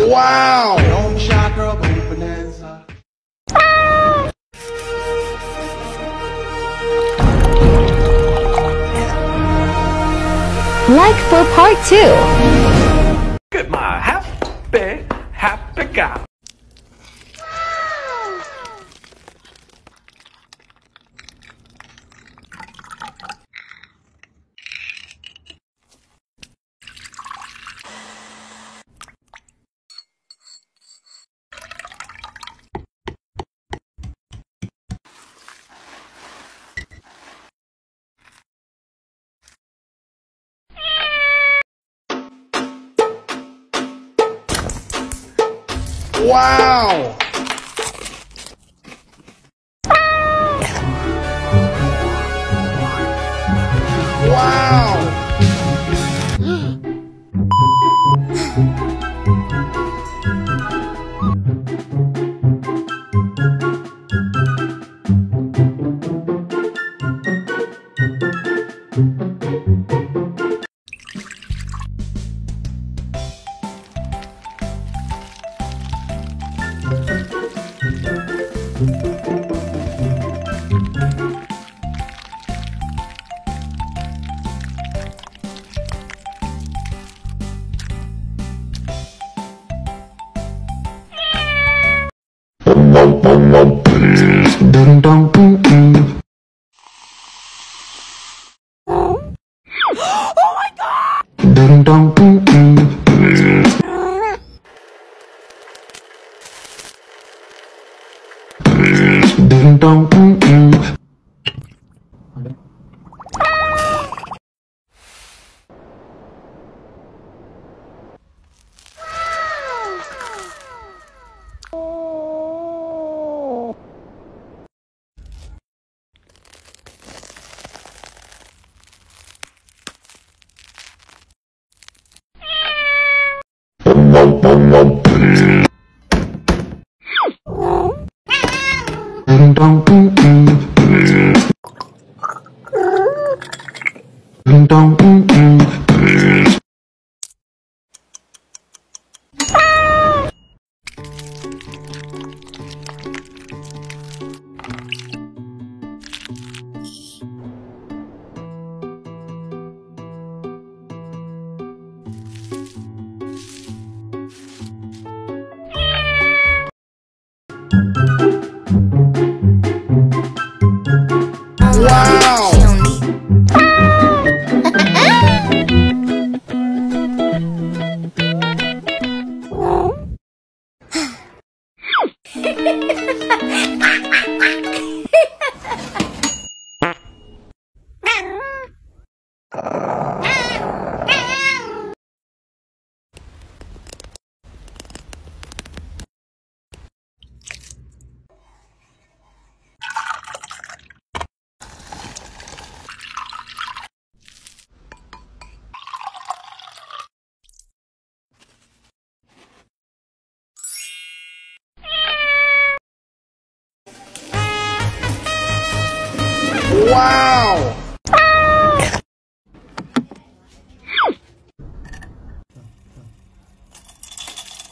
Wow! Don't shy, girl, but bonanza. Like for part 2. Look at my happy guy. Wow! Wow! Wow!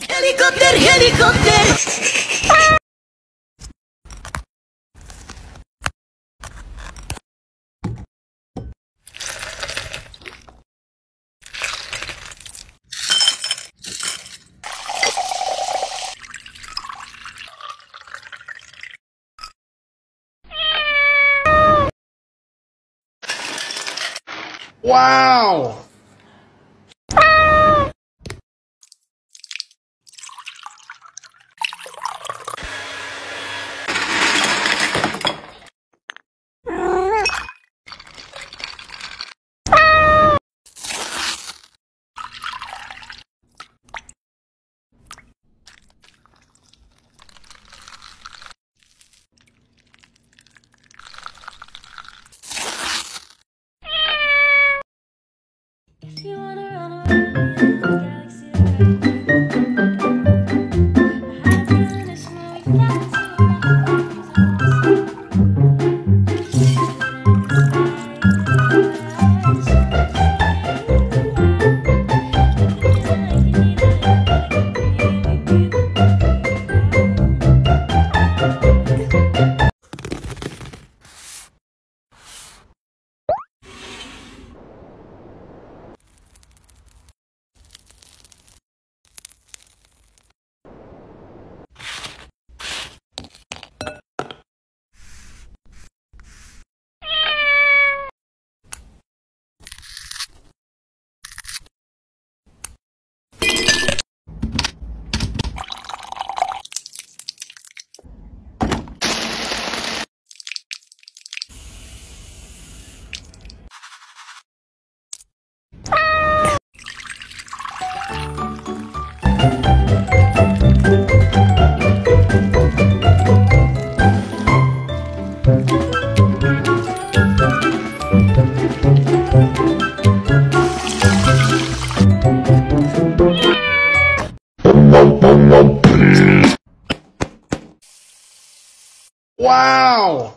Helicopter, helicopter! Wow! Wow!